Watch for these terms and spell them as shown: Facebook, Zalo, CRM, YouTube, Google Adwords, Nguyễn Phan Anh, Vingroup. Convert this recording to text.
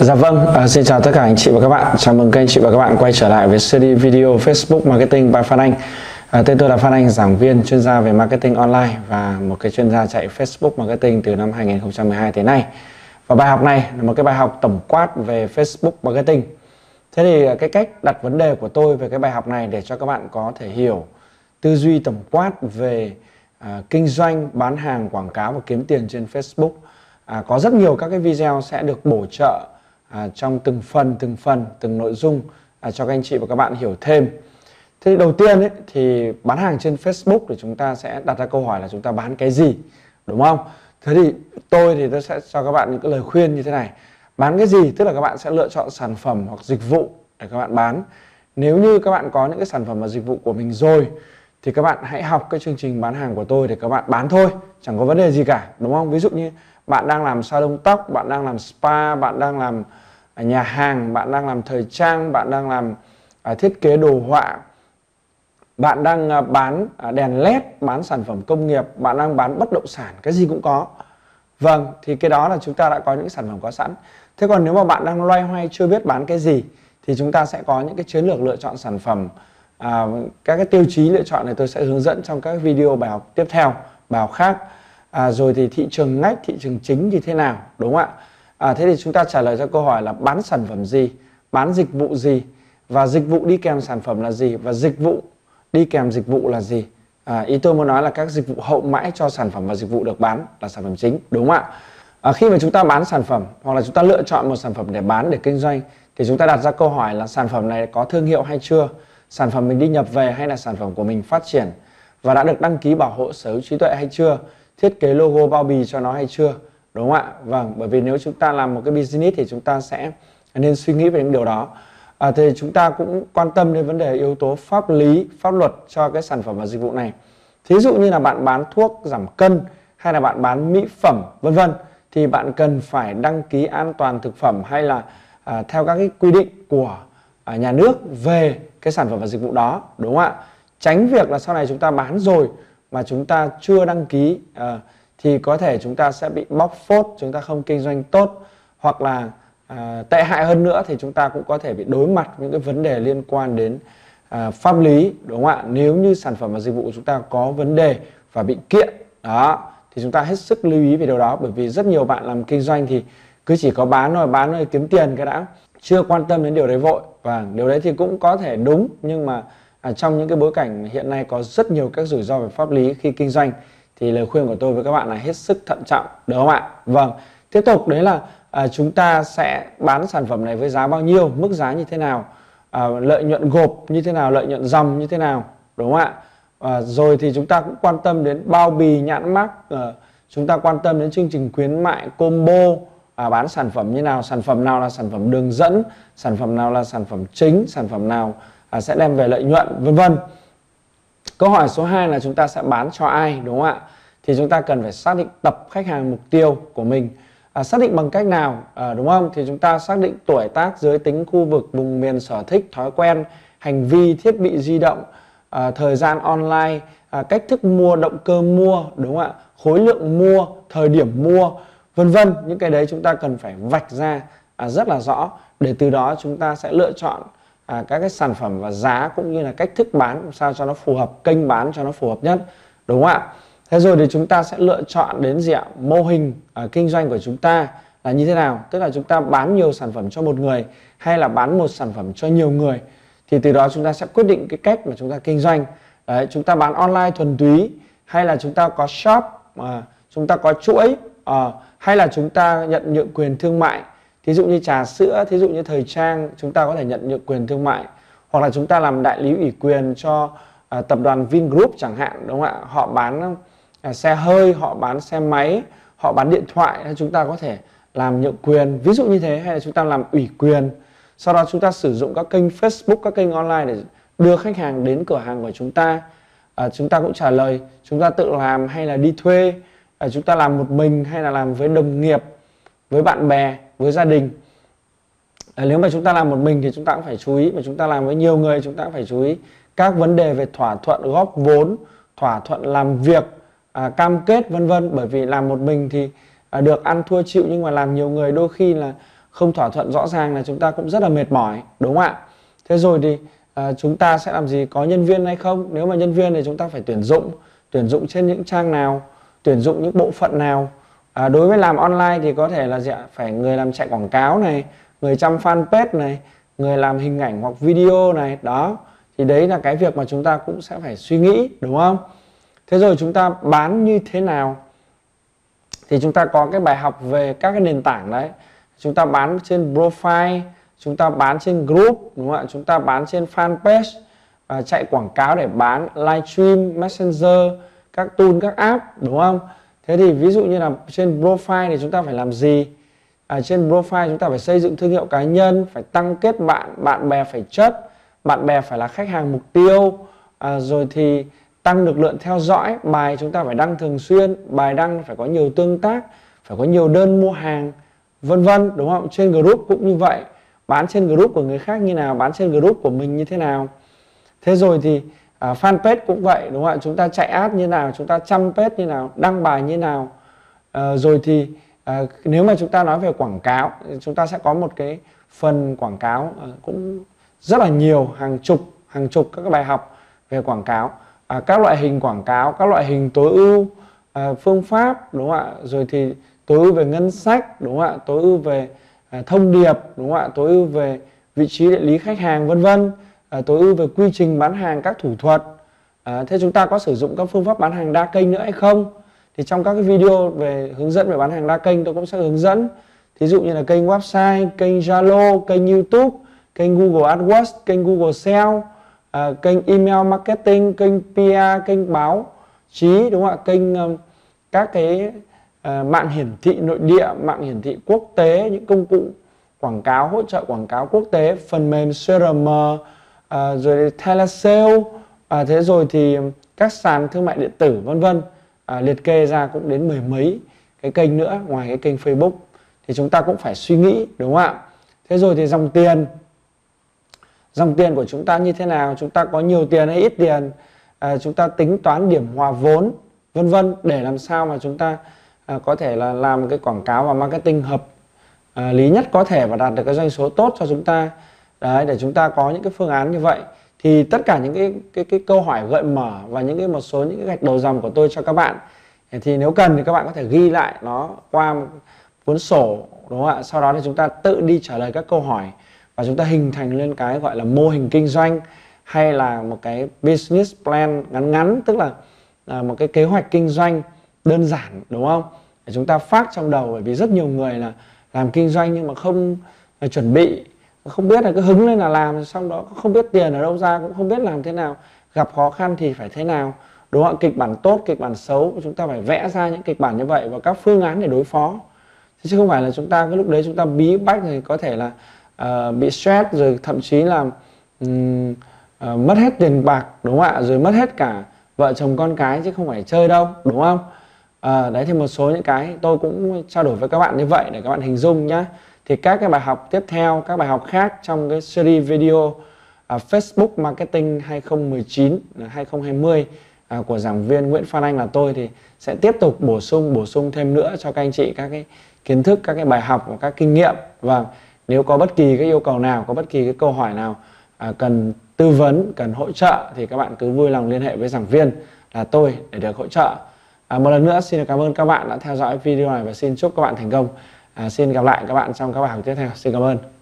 Dạ vâng, xin chào tất cả anh chị và các bạn. Chào mừng các anh chị và các bạn quay trở lại với series video Facebook Marketing by Phan Anh. Tên tôi là Phan Anh, giảng viên chuyên gia về marketing online và một cái chuyên gia chạy Facebook Marketing từ năm 2012 tới nay. Và bài học này là một cái bài học tổng quát về Facebook Marketing. Thế thì cái cách đặt vấn đề của tôi về cái bài học này để cho các bạn có thể hiểu tư duy tổng quát về kinh doanh, bán hàng, quảng cáo và kiếm tiền trên Facebook. Có rất nhiều các cái video sẽ được bổ trợ trong từng phần, từng nội dung cho các anh chị và các bạn hiểu thêm. Thế đầu tiên ấy, thì bán hàng trên Facebook thì chúng ta sẽ đặt ra câu hỏi là chúng ta bán cái gì, đúng không? Thế thì tôi sẽ cho các bạn những cái lời khuyên như thế này. Bán cái gì? Tức là các bạn sẽ lựa chọn sản phẩm hoặc dịch vụ để các bạn bán. Nếu như các bạn có những cái sản phẩm và dịch vụ của mình rồi thì các bạn hãy học cái chương trình bán hàng của tôi để các bạn bán thôi, chẳng có vấn đề gì cả, đúng không? Ví dụ như bạn đang làm salon tóc, bạn đang làm spa, bạn đang làm nhà hàng, bạn đang làm thời trang, bạn đang làm thiết kế đồ họa, bạn đang bán đèn LED, bán sản phẩm công nghiệp, bạn đang bán bất động sản, cái gì cũng có. Vâng, thì cái đó là chúng ta đã có những sản phẩm có sẵn. Thế còn nếu mà bạn đang loay hoay chưa biết bán cái gì thì chúng ta sẽ có những cái chiến lược lựa chọn sản phẩm. Các cái tiêu chí lựa chọn này tôi sẽ hướng dẫn trong các video bài học tiếp theo, bài học khác. Rồi thì thị trường ngách, thị trường chính như thế nào, đúng không ạ? Thế thì chúng ta trả lời cho câu hỏi là bán sản phẩm gì, bán dịch vụ gì, và dịch vụ đi kèm sản phẩm là gì, và dịch vụ đi kèm dịch vụ là gì. Ý tôi muốn nói là các dịch vụ hậu mãi cho sản phẩm và dịch vụ được bán là sản phẩm chính, đúng không ạ? Khi mà chúng ta bán sản phẩm hoặc là chúng ta lựa chọn một sản phẩm để bán, để kinh doanh thì chúng ta đặt ra câu hỏi là sản phẩm này có thương hiệu hay chưa, sản phẩm mình đi nhập về hay là sản phẩm của mình phát triển và đã được đăng ký bảo hộ sở hữu trí tuệ hay chưa, thiết kế logo bao bì cho nó hay chưa, đúng không ạ? Vâng, bởi vì nếu chúng ta làm một cái business thì chúng ta sẽ nên suy nghĩ về những điều đó. Thì chúng ta cũng quan tâm đến vấn đề yếu tố pháp lý, pháp luật cho cái sản phẩm và dịch vụ này. Thí dụ như là bạn bán thuốc giảm cân hay là bạn bán mỹ phẩm vân vân thì bạn cần phải đăng ký an toàn thực phẩm hay là theo các cái quy định của nhà nước về cái sản phẩm và dịch vụ đó, đúng không ạ? Tránh việc là sau này chúng ta bán rồi mà chúng ta chưa đăng ký thì có thể chúng ta sẽ bị bóc phốt, chúng ta không kinh doanh tốt, hoặc là tệ hại hơn nữa thì chúng ta cũng có thể bị đối mặt những cái vấn đề liên quan đến pháp lý, đúng không ạ? Nếu như sản phẩm và dịch vụ của chúng ta có vấn đề và bị kiện đó thì chúng ta hết sức lưu ý về điều đó, bởi vì rất nhiều bạn làm kinh doanh thì cứ chỉ có bán rồi kiếm tiền cái đã, chưa quan tâm đến điều đấy vội. Và điều đấy thì cũng có thể đúng, nhưng mà trong những cái bối cảnh hiện nay có rất nhiều các rủi ro về pháp lý khi kinh doanh thì lời khuyên của tôi với các bạn là hết sức thận trọng, đúng không ạ? Vâng, tiếp tục đấy là chúng ta sẽ bán sản phẩm này với giá bao nhiêu, mức giá như thế nào, lợi nhuận gộp như thế nào, lợi nhuận dòng như thế nào, đúng không ạ? Rồi thì chúng ta cũng quan tâm đến bao bì, nhãn mác, chúng ta quan tâm đến chương trình khuyến mại combo, bán sản phẩm như nào, sản phẩm nào là sản phẩm đường dẫn, sản phẩm nào là sản phẩm chính, sản phẩm nào sẽ đem về lợi nhuận vân vân. Câu hỏi số 2 là chúng ta sẽ bán cho ai, đúng không ạ? Thì chúng ta cần phải xác định tập khách hàng mục tiêu của mình. Xác định bằng cách nào, đúng không? Thì chúng ta xác định tuổi tác, giới tính, khu vực, vùng miền, sở thích, thói quen, hành vi, thiết bị di động, thời gian online, cách thức mua, động cơ mua, đúng không ạ? Khối lượng mua, thời điểm mua vân vân. Những cái đấy chúng ta cần phải vạch ra rất là rõ, để từ đó chúng ta sẽ lựa chọn các cái sản phẩm và giá cũng như là cách thức bán sao cho nó phù hợp, kênh bán cho nó phù hợp nhất, đúng không ạ? Thế rồi thì chúng ta sẽ lựa chọn đến diện mô hình kinh doanh của chúng ta là như thế nào, tức là chúng ta bán nhiều sản phẩm cho một người hay là bán một sản phẩm cho nhiều người, thì từ đó chúng ta sẽ quyết định cái cách mà chúng ta kinh doanh. Đấy, chúng ta bán online thuần túy hay là chúng ta có shop, chúng ta có chuỗi, hay là chúng ta nhận nhượng quyền thương mại. Thí dụ như trà sữa, thí dụ như thời trang, chúng ta có thể nhận nhượng quyền thương mại, hoặc là chúng ta làm đại lý ủy quyền cho tập đoàn Vingroup chẳng hạn, đúng không ạ? Họ bán xe hơi, họ bán xe máy, họ bán điện thoại, chúng ta có thể làm nhượng quyền, ví dụ như thế, hay là chúng ta làm ủy quyền. Sau đó chúng ta sử dụng các kênh Facebook, các kênh online để đưa khách hàng đến cửa hàng của chúng ta. Chúng ta cũng trả lời, chúng ta tự làm hay là đi thuê, chúng ta làm một mình hay là làm với đồng nghiệp, với bạn bè, với gia đình. Nếu mà chúng ta làm một mình thì chúng ta cũng phải chú ý, mà chúng ta làm với nhiều người chúng ta cũng phải chú ý các vấn đề về thỏa thuận góp vốn, thỏa thuận làm việc, cam kết vân vân. Bởi vì làm một mình thì được ăn thua chịu, nhưng mà làm nhiều người đôi khi là không thỏa thuận rõ ràng là chúng ta cũng rất là mệt mỏi, đúng không ạ? Thế rồi thì chúng ta sẽ làm gì? Có nhân viên hay không? Nếu mà nhân viên thì chúng ta phải tuyển dụng trên những trang nào, tuyển dụng những bộ phận nào. Đối với làm online thì có thể là phải người làm chạy quảng cáo này, người chăm fanpage này, người làm hình ảnh hoặc video này, đó. Thì đấy là cái việc mà chúng ta cũng sẽ phải suy nghĩ, đúng không? Thế rồi chúng ta bán như thế nào? Thì chúng ta có cái bài học về các cái nền tảng đấy. Chúng ta bán trên profile, chúng ta bán trên group, đúng không ạ? Chúng ta bán trên fanpage, chạy quảng cáo để bán, livestream, messenger, các tool, các app, đúng không? Thế thì ví dụ như là trên profile thì chúng ta phải làm gì? Trên profile chúng ta phải xây dựng thương hiệu cá nhân, phải tăng kết bạn, bạn bè phải chất, bạn bè phải là khách hàng mục tiêu, rồi thì tăng được lượng theo dõi, bài chúng ta phải đăng thường xuyên, bài đăng phải có nhiều tương tác, phải có nhiều đơn mua hàng, vân vân, đúng không? Trên group cũng như vậy, bán trên group của người khác như nào, bán trên group của mình như thế nào. Thế rồi thì fanpage cũng vậy, đúng không ạ? Chúng ta chạy ad như nào, chúng ta chăm page như nào, đăng bài như nào. Rồi thì nếu mà chúng ta nói về quảng cáo, chúng ta sẽ có một cái phần quảng cáo cũng rất là nhiều, hàng chục các bài học về quảng cáo, các loại hình quảng cáo, các loại hình tối ưu, phương pháp, đúng không ạ? Rồi thì tối ưu về ngân sách, đúng không ạ? Tối ưu về thông điệp, đúng không ạ? Tối ưu về vị trí địa lý khách hàng, vân vân. Tối ưu về quy trình bán hàng, các thủ thuật. Thế chúng ta có sử dụng các phương pháp bán hàng đa kênh nữa hay không? Thì trong các cái video về hướng dẫn về bán hàng đa kênh tôi cũng sẽ hướng dẫn. Thí dụ như là kênh website, kênh Zalo, kênh YouTube, kênh Google AdWords, kênh Google Sales, kênh email marketing, kênh PR, kênh báo chí, đúng không ạ? Kênh các cái mạng hiển thị nội địa, mạng hiển thị quốc tế, những công cụ quảng cáo, hỗ trợ quảng cáo quốc tế, phần mềm CRM, rồi telesale, thế rồi thì các sàn thương mại điện tử, vân vân. Liệt kê ra cũng đến mười mấy cái kênh nữa ngoài cái kênh Facebook thì chúng ta cũng phải suy nghĩ, đúng không ạ? Thế rồi thì dòng tiền của chúng ta như thế nào, chúng ta có nhiều tiền hay ít tiền, chúng ta tính toán điểm hòa vốn, vân vân, để làm sao mà chúng ta có thể là làm cái quảng cáo và marketing hợp lý nhất có thể và đạt được cái doanh số tốt cho chúng ta. Đấy, để chúng ta có những cái phương án như vậy thì tất cả những cái câu hỏi gợi mở và một số những cái gạch đầu dòng của tôi cho các bạn, thì nếu cần thì các bạn có thể ghi lại nó qua một cuốn sổ, đúng không ạ? Sau đó thì chúng ta tự đi trả lời các câu hỏi và chúng ta hình thành lên cái gọi là mô hình kinh doanh hay là một cái business plan ngắn, tức là một cái kế hoạch kinh doanh đơn giản, đúng không? Để chúng ta phát trong đầu, bởi vì rất nhiều người là làm kinh doanh nhưng mà không chuẩn bị, không biết là cứ hứng lên là làm, xong đó không biết tiền ở đâu ra, cũng không biết làm thế nào, gặp khó khăn thì phải thế nào, đúng không? Kịch bản tốt, kịch bản xấu, chúng ta phải vẽ ra những kịch bản như vậy và các phương án để đối phó, chứ không phải là chúng ta cái lúc đấy chúng ta bí bách thì có thể là bị stress, rồi thậm chí là mất hết tiền bạc, đúng không ạ? Rồi mất hết cả vợ chồng con cái, chứ không phải chơi đâu, đúng không? Đấy, thì một số những cái tôi cũng trao đổi với các bạn như vậy để các bạn hình dung nhá. Thì các cái bài học tiếp theo, các bài học khác trong cái series video Facebook Marketing 2019-2020 của giảng viên Nguyễn Phan Anh là tôi, thì sẽ tiếp tục bổ sung thêm nữa cho các anh chị các cái kiến thức, các cái bài học và các kinh nghiệm. Và nếu có bất kỳ cái yêu cầu nào, có bất kỳ cái câu hỏi nào cần tư vấn, cần hỗ trợ thì các bạn cứ vui lòng liên hệ với giảng viên là tôi để được hỗ trợ. Một lần nữa xin cảm ơn các bạn đã theo dõi video này và xin chúc các bạn thành công. Xin gặp lại các bạn trong các bài học tiếp theo. Xin cảm ơn.